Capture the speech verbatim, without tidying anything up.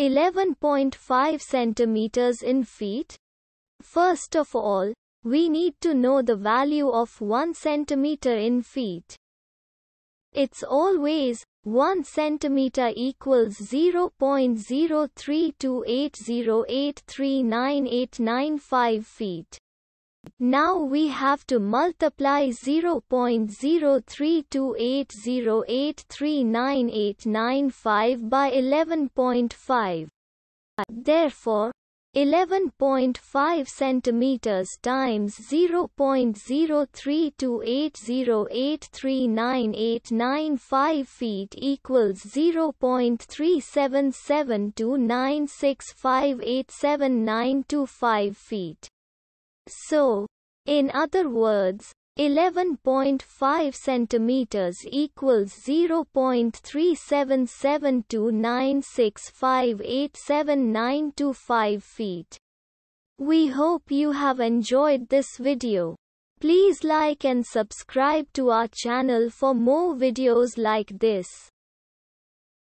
eleven point five centimeters in feet? First of all, we need to know the value of one centimeter in feet. It's always one centimeter equals zero point zero three two eight zero eight three nine eight nine five feet. Now we have to multiply zero point zero three two eight zero eight three nine eight nine five by eleven point five. Therefore, eleven point five centimeters times zero point zero three two eight zero eight three nine eight nine five feet equals zero point three seven seven two nine six five eight seven nine two five feet. So, in other words, eleven point five centimeters equals zero point three seven seven two nine six five eight seven nine two five feet. We hope you have enjoyed this video. Please like and subscribe to our channel for more videos like this.